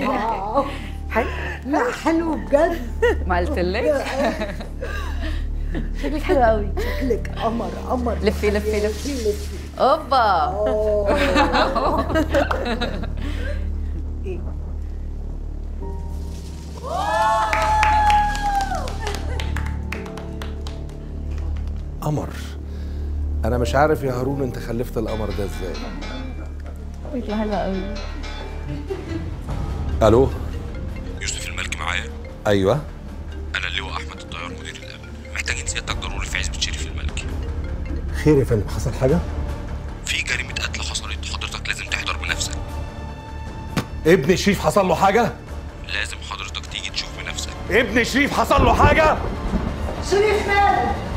واو حلو. لا حلو بجد ما قلتلك شكلك حلو قوي. شكلك قمر قمر. لفي لفي لفي اوبا. ايه قمر. انا مش عارف يا هارون انت خلفت القمر ده ازاي. شكله حلو قوي. الو يوسف المالكي معايا. ايوه انا اللواء احمد الطيار مدير الامن، محتاجين سيادتك ضروري في عزبه شريف المالكي. خير يا فندم، حصل حاجه؟ في جريمه قتل حصلت، حضرتك لازم تحضر بنفسك. ابن شريف حصل له حاجه؟ لازم حضرتك تيجي تشوف بنفسك. ابن شريف حصل له حاجه؟ شريف مالك